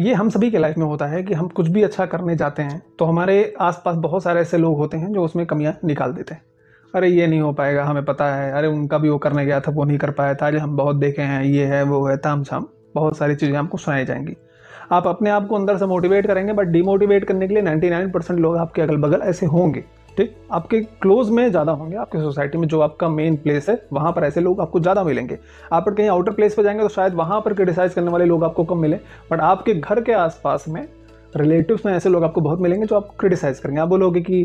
ये हम सभी के लाइफ में होता है कि हम कुछ भी अच्छा करने जाते हैं तो हमारे आसपास बहुत सारे ऐसे लोग होते हैं जो उसमें कमियां निकाल देते हैं। अरे ये नहीं हो पाएगा, हमें पता है, अरे उनका भी वो करने गया था, वो नहीं कर पाया था, अरे हम बहुत देखे हैं, ये है वो है, ताम झाम, बहुत सारी चीज़ें आपको सुनाई जाएंगी। आप अपने आप को अंदर से मोटिवेट करेंगे बट डीमोटिवेट करने के लिए 99% लोग आपके अगल बगल ऐसे होंगे, ठीक, आपके क्लोज में ज़्यादा होंगे, आपकी सोसाइटी में जो आपका मेन प्लेस है वहाँ पर ऐसे लोग आपको ज़्यादा मिलेंगे। आप कहीं आउटर प्लेस पर जाएंगे तो शायद वहाँ पर क्रिटिसाइज़ करने वाले लोग आपको कम मिले, बट आपके घर के आसपास में रिलेटिव्स में ऐसे लोग आपको बहुत मिलेंगे जो आपको क्रिटिसाइज करेंगे। आप बोलोगे कि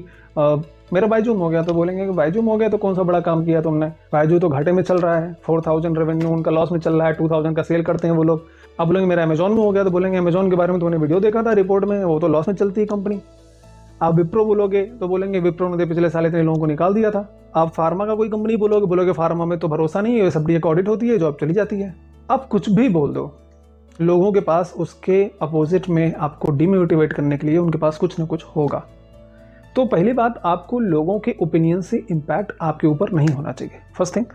मेरा बायजूम हो गया, तो बोलेंगे कि बायजूम हो गया तो कौन सा बड़ा काम किया तुमने, बायजू तो घाटे में चल रहा है, 4000 रेवेन्यू उनका लॉस में चल रहा है, 2000 का सेल करते हैं वो लोग। आप बोलेंगे मेरा अमेजॉन में हो गया, तो बोलेंगे अमेजॉन के बारे में तुमने वीडियो देखा था रिपोर्ट में, वो तो लॉस में चलती है कंपनी। आप विप्रो बोलोगे तो बोलेंगे विप्रो ने पिछले साल इतने लोगों को निकाल दिया था। आप फार्मा का कोई कंपनी बोलोगे, बोलोगे फार्मा में तो भरोसा नहीं है, सब डी एक ऑडिट होती है, जॉब चली जाती है। आप कुछ भी बोल दो, लोगों के पास उसके अपोजिट में आपको डिमोटिवेट करने के लिए उनके पास कुछ ना कुछ होगा। तो पहली बात, आपको लोगों के ओपिनियन से इम्पैक्ट आपके ऊपर नहीं होना चाहिए। फर्स्ट थिंग,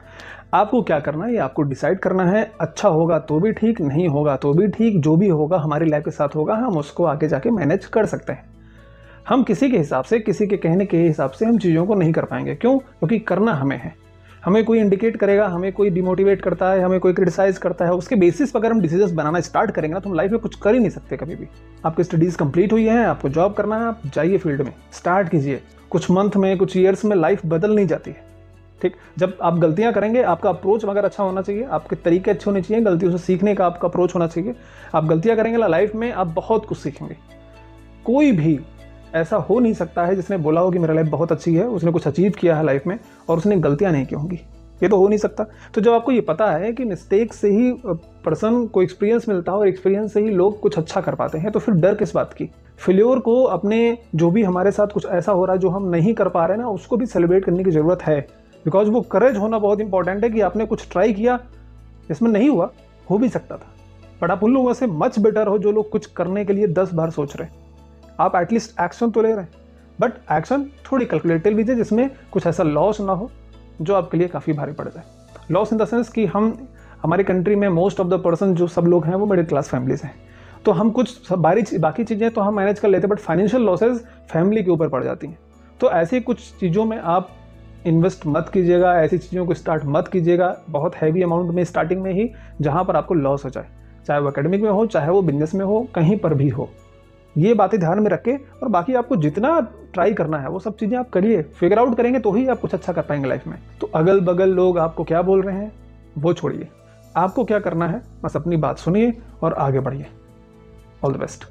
आपको क्या करना है ये आपको डिसाइड करना है। अच्छा होगा तो भी ठीक, नहीं होगा तो भी ठीक, जो भी होगा हमारी लाइफ के साथ होगा, हम उसको आगे जाके मैनेज कर सकते हैं। हम किसी के हिसाब से, किसी के कहने के हिसाब से हम चीज़ों को नहीं कर पाएंगे। क्यों? क्योंकि करना हमें है। हमें कोई इंडिकेट करेगा, हमें कोई डिमोटिवेट करता है, हमें कोई क्रिटिसाइज़ करता है, उसके बेसिस पर अगर हम डिसीजंस बनाना स्टार्ट करेंगे ना तो हम लाइफ में कुछ कर ही नहीं सकते कभी भी। आपकी स्टडीज़ कंप्लीट हुई है, आपको जॉब करना है, आप जाइए फील्ड में, स्टार्ट कीजिए। कुछ मंथ में, कुछ ईयर्स में लाइफ बदल नहीं जाती है, ठीक। जब आप गलतियां करेंगे, आपका अप्रोच मगर अच्छा होना चाहिए, आपके तरीके अच्छे होने चाहिए, गलतियों से सीखने का आपका अप्रोच होना चाहिए। आप गलतियाँ करेंगे लाइफ में, आप बहुत कुछ सीखेंगे। कोई भी ऐसा हो नहीं सकता है जिसने बोला हो कि मेरा लाइफ बहुत अच्छी है, उसने कुछ अचीव किया है लाइफ में और उसने गलतियां नहीं की होंगी, ये तो हो नहीं सकता। तो जब आपको ये पता है कि मिस्टेक से ही पर्सन को एक्सपीरियंस मिलता है और एक्सपीरियंस से ही लोग कुछ अच्छा कर पाते हैं, तो फिर डर किस बात की। फेल्योर को, अपने जो भी हमारे साथ कुछ ऐसा हो रहा है जो हम नहीं कर पा रहे ना, उसको भी सेलिब्रेट करने की ज़रूरत है। बिकॉज वो करेज होना बहुत इंपॉर्टेंट है कि आपने कुछ ट्राई किया, इसमें नहीं हुआ, हो भी सकता था, बट आप उन लोगों से मच बेटर हो जो लोग कुछ करने के लिए 10 बार सोच रहे हैं। आप एटलीस्ट एक्शन तो ले रहे हैं, बट एक्शन थोड़ी कैलकुलेटेड लीजिए जिसमें कुछ ऐसा लॉस ना हो जो आपके लिए काफ़ी भारी पड़ जाए। लॉस इन द सेंस कि हम, हमारी कंट्री में मोस्ट ऑफ द पर्सन जो सब लोग हैं वो मिडिल क्लास फैमिलीज़ हैं, तो हम कुछ बाकी चीज़ें तो हम मैनेज कर लेते हैं, बट फाइनेंशियल लॉसेज फैमिली के ऊपर पड़ जाती हैं। तो ऐसी कुछ चीज़ों में आप इन्वेस्ट मत कीजिएगा, ऐसी चीज़ों को स्टार्ट मत कीजिएगा बहुत हैवी अमाउंट में स्टार्टिंग में ही, जहाँ पर आपको लॉस हो जाए, चाहे वो अकेडमिक में हो, चाहे वो बिजनेस में हो, कहीं पर भी हो। ये बातें ध्यान में रखें और बाकी आपको जितना ट्राई करना है वो सब चीज़ें आप करिए। फिगर आउट करेंगे तो ही आप कुछ अच्छा कर पाएंगे लाइफ में। तो अगल बगल लोग आपको क्या बोल रहे हैं वो छोड़िए, आपको क्या करना है बस अपनी बात सुनिए और आगे बढ़िए। All the best.